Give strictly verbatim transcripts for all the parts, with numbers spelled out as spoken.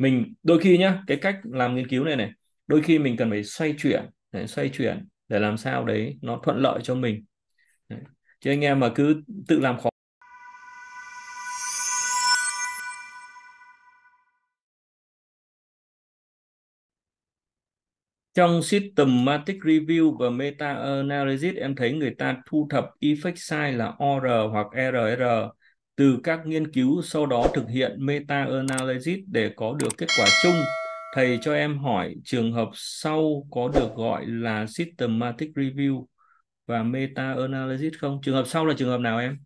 Mình đôi khi nhá, cái cách làm nghiên cứu này này, đôi khi mình cần phải xoay chuyển, để xoay chuyển để làm sao đấy nó thuận lợi cho mình. Đấy. Chứ anh em mà cứ tự làm khó. Trong Systematic Review và Meta Analysis em thấy người ta thu thập effect size là o rờ hoặc e rờ rờ từ các nghiên cứu, sau đó thực hiện Meta Analysis để có được kết quả chung. Thầy cho em hỏi trường hợp sau có được gọi là Systematic Review và Meta Analysis không? Trường hợp sau là trường hợp nào em?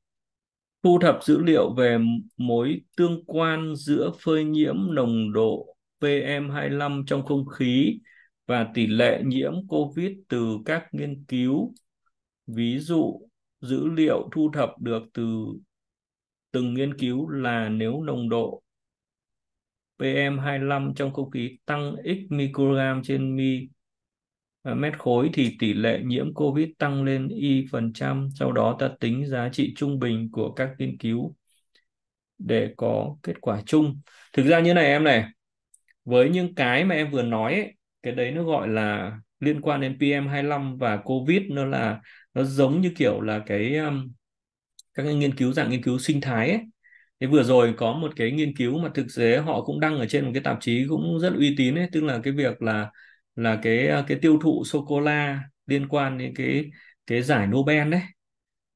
Thu thập dữ liệu về mối tương quan giữa phơi nhiễm nồng độ pê em hai lăm trong không khí và tỷ lệ nhiễm COVID từ các nghiên cứu. Ví dụ, dữ liệu thu thập được từ từng nghiên cứu là nếu nồng độ pê em hai lăm trong không khí tăng x microgram trên mi mét khối thì tỷ lệ nhiễm COVID tăng lên y phần trăm. Sau đó ta tính giá trị trung bình của các nghiên cứu để có kết quả chung. Thực ra như này em này, với những cái mà em vừa nói ấy, cái đấy nó gọi là liên quan đến pê em hai lăm và COVID, nó là nó giống như kiểu là cái các cái nghiên cứu dạng nghiên cứu sinh thái ấy. Thế vừa rồi có một cái nghiên cứu mà thực tế họ cũng đăng ở trên một cái tạp chí cũng rất uy tín ấy, tức là cái việc là là cái cái tiêu thụ sô cô la liên quan đến cái cái giải Nobel đấy.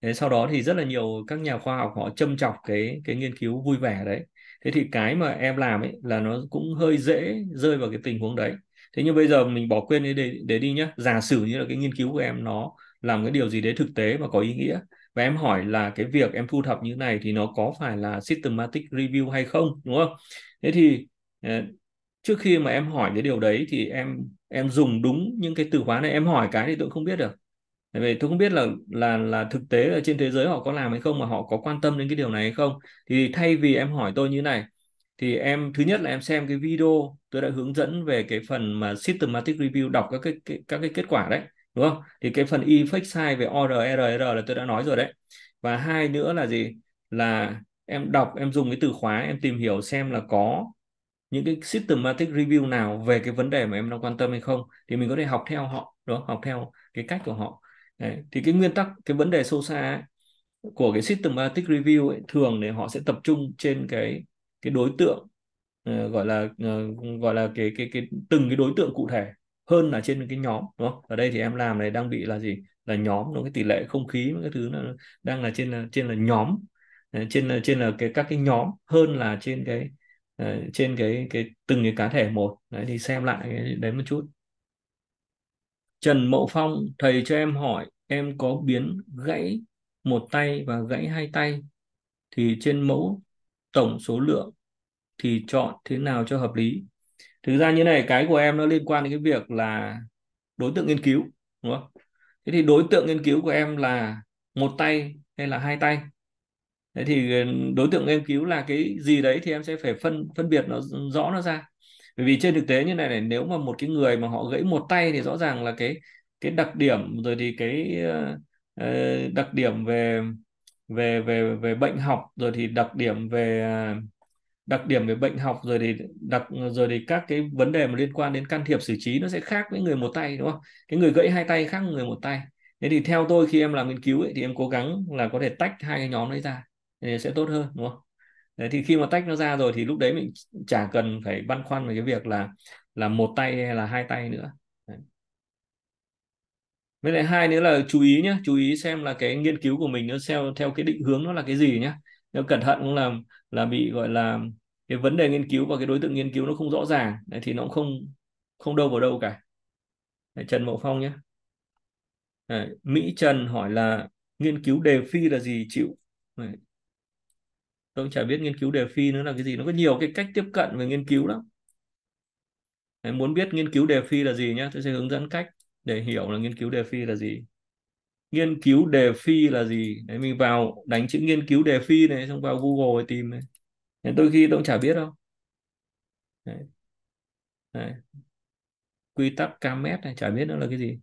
Thế sau đó thì rất là nhiều các nhà khoa học họ châm chọc cái cái nghiên cứu vui vẻ đấy. Thế thì cái mà em làm ấy là nó cũng hơi dễ rơi vào cái tình huống đấy. Thế nhưng bây giờ mình bỏ quên để, để đi nhé. Giả sử như là cái nghiên cứu của em nó làm cái điều gì đấy thực tế mà có ý nghĩa. Và em hỏi là cái việc em thu thập như này thì nó có phải là systematic review hay không, đúng không? Thế thì trước khi mà em hỏi cái điều đấy thì em em dùng đúng những cái từ khóa này. Em hỏi cái thì tôi không biết được. Tại vì tôi không biết là là là thực tế ở trên thế giới họ có làm hay không, mà họ có quan tâm đến cái điều này hay không. Thì thay vì em hỏi tôi như này, thì em thứ nhất là em xem cái video tôi đã hướng dẫn về cái phần mà systematic review đọc các cái, cái các cái kết quả đấy, đúng không? Thì cái phần effect size về o rờ, e rờ, rờ là tôi đã nói rồi đấy. Và hai nữa là gì? Là em đọc, em dùng cái từ khóa, em tìm hiểu xem là có những cái systematic review nào về cái vấn đề mà em đang quan tâm hay không, thì mình có thể học theo họ, đúng không? Học theo cái cách của họ. Đấy. Thì cái nguyên tắc, cái vấn đề sâu xa ấy, của cái systematic review ấy, thường thì họ sẽ tập trung trên cái cái đối tượng, uh, gọi là uh, gọi là cái cái cái từng cái đối tượng cụ thể hơn là trên cái nhóm, đúng không? Ở đây thì em làm này đang bị là gì? Là nhóm, nó cái tỷ lệ không khí cái thứ nó đang là trên trên là nhóm, trên là trên là cái các cái nhóm hơn là trên cái uh, trên cái cái từng cái cá thể một. Đấy thì xem lại cái đấy một chút. Trần Mậu Phong, thầy cho em hỏi em có biến gãy một tay và gãy hai tay thì trên mẫu tổng số lượng thì chọn thế nào cho hợp lý? Thực ra như này, cái của em nó liên quan đến cái việc là đối tượng nghiên cứu, đúng không? Thế thì đối tượng nghiên cứu của em là một tay hay là hai tay? Thế thì đối tượng nghiên cứu là cái gì đấy thì em sẽ phải phân phân biệt nó rõ nó ra. Bởi vì trên thực tế như này này, nếu mà một cái người mà họ gãy một tay thì rõ ràng là cái cái đặc điểm rồi thì cái uh, đặc điểm về về về về bệnh học rồi thì đặc điểm về đặc điểm về bệnh học rồi thì đặc rồi thì các cái vấn đề mà liên quan đến can thiệp xử trí nó sẽ khác với người một tay, đúng không? Cái người gãy hai tay khác người một tay. Thế thì theo tôi khi em làm nghiên cứu ấy, thì em cố gắng là có thể tách hai cái nhóm đấy ra thì sẽ tốt hơn, đúng không? Đấy, thì khi mà tách nó ra rồi thì lúc đấy mình chả cần phải băn khoăn về cái việc là là một tay hay là hai tay nữa. Đấy. Với lại hai nữa là chú ý nhé, chú ý xem là cái nghiên cứu của mình nó theo theo cái định hướng nó là cái gì nhé. Nếu cẩn thận cũng là là bị gọi là cái vấn đề nghiên cứu và cái đối tượng nghiên cứu nó không rõ ràng, đấy, thì nó cũng không không đâu vào đâu cả. Đấy, Trần Mậu Phong nhé. Đấy, Mỹ Trần hỏi là nghiên cứu Delphi là gì chịu? Đấy. Tôi cũng chả biết nghiên cứu Delphi nữa là cái gì, nó có nhiều cái cách tiếp cận về nghiên cứu lắm. Đấy, muốn biết nghiên cứu Delphi là gì nhé, tôi sẽ hướng dẫn cách để hiểu là nghiên cứu Delphi là gì. Nghiên cứu Delphi là gì? Đấy, mình vào đánh chữ nghiên cứu Delphi này, xong vào Google tìm này. Đấy, đôi khi tôi cũng chả biết đâu. Đấy. Đấy. Quy tắc ca mét này, chả biết nó là cái gì.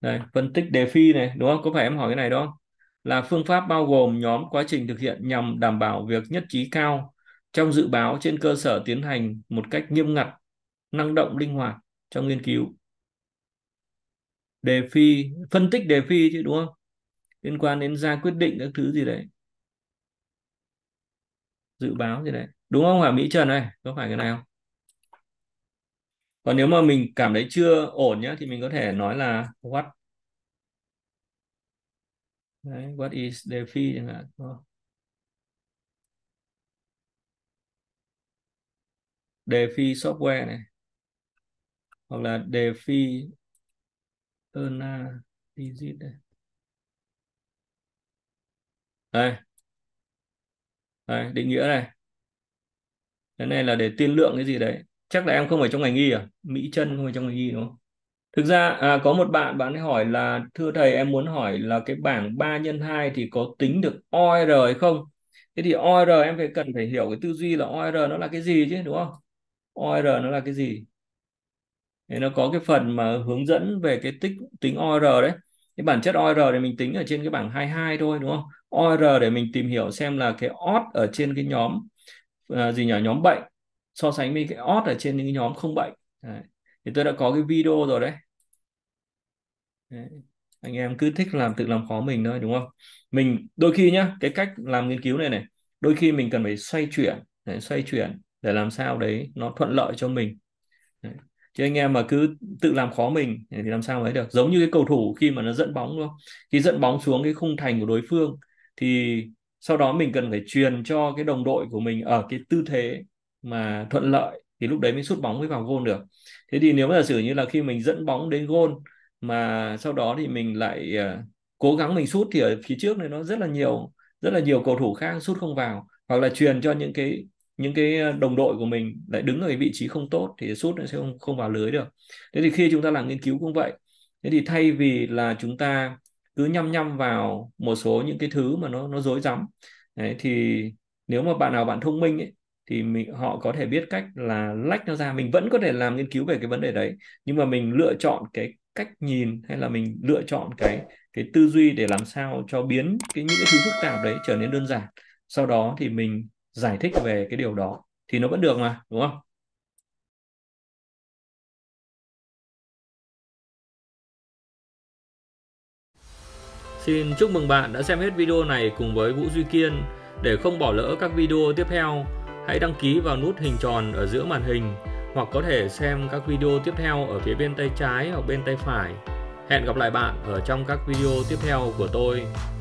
Đây, phân tích Delphi này, đúng không? Có phải em hỏi cái này đó? Là phương pháp bao gồm nhóm quá trình thực hiện nhằm đảm bảo việc nhất trí cao trong dự báo trên cơ sở tiến hành một cách nghiêm ngặt, năng động, linh hoạt trong nghiên cứu. Đề phi, phân tích đề phi chứ đúng không? Liên quan đến ra quyết định các thứ gì đấy. Dự báo gì đấy. Đúng không hả Mỹ Trần này? Có phải cái này không? Còn nếu mà mình cảm thấy chưa ổn nhá thì mình có thể nói là what. Đấy, what is Delphi chẳng hạn. Delphi software này. Hoặc là Delphi Analysis này. Đây. Đây, định nghĩa này. Cái này là để tiên lượng cái gì đấy. Chắc là em không phải trong ngành y à? Mỹ Trân không phải trong ngành y đúng không? Thực ra à, có một bạn bạn ấy hỏi là thưa thầy, em muốn hỏi là cái bảng ba nhân hai thì có tính được o e rờ hay không? Thế thì o e rờ em phải cần phải hiểu cái tư duy là o e rờ nó là cái gì chứ đúng không? o e rờ nó là cái gì? Thế nó có cái phần mà hướng dẫn về cái tích tính o e rờ đấy. Cái bản chất o e rờ thì mình tính ở trên cái bảng hai mươi hai thôi đúng không? o e rờ để mình tìm hiểu xem là cái odds ở trên cái nhóm uh, gì nhỉ? Nhóm bệnh so sánh với cái odds ở trên những nhóm không bệnh. Đấy. Thì tôi đã có cái video rồi đấy. Đấy. Anh em cứ thích làm tự làm khó mình thôi đúng không? Mình đôi khi nhá, cái cách làm nghiên cứu này này, đôi khi mình cần phải xoay chuyển, đấy, xoay chuyển để làm sao đấy nó thuận lợi cho mình. Đấy. Chứ anh em mà cứ tự làm khó mình thì làm sao ấy được? Giống như cái cầu thủ khi mà nó dẫn bóng luôn, khi dẫn bóng xuống cái khung thành của đối phương thì sau đó mình cần phải truyền cho cái đồng đội của mình ở cái tư thế mà thuận lợi thì lúc đấy mới sút bóng mới vào gôn được. Thế thì nếu mà giả sử như là khi mình dẫn bóng đến gôn mà sau đó thì mình lại uh, cố gắng mình sút thì ở phía trước này nó rất là nhiều rất là nhiều cầu thủ khác sút không vào, hoặc là truyền cho những cái những cái đồng đội của mình lại đứng ở cái vị trí không tốt thì sút nó sẽ không không vào lưới được. Thế thì khi chúng ta làm nghiên cứu cũng vậy. Thế thì thay vì là chúng ta cứ nhăm nhăm vào một số những cái thứ mà nó nó rối rắm đấy, thì nếu mà bạn nào bạn thông minh ấy, thì mình, họ có thể biết cách là lách nó ra. Mình vẫn có thể làm nghiên cứu về cái vấn đề đấy, nhưng mà mình lựa chọn cái cách nhìn hay là mình lựa chọn cái cái tư duy để làm sao cho biến cái những cái thứ phức tạp đấy trở nên đơn giản. Sau đó thì mình giải thích về cái điều đó thì nó vẫn được mà, đúng không? Xin chúc mừng bạn đã xem hết video này cùng với Vũ Duy Kiên. Để không bỏ lỡ các video tiếp theo, hãy đăng ký vào nút hình tròn ở giữa màn hình hoặc có thể xem các video tiếp theo ở phía bên tay trái hoặc bên tay phải. Hẹn gặp lại bạn ở trong các video tiếp theo của tôi.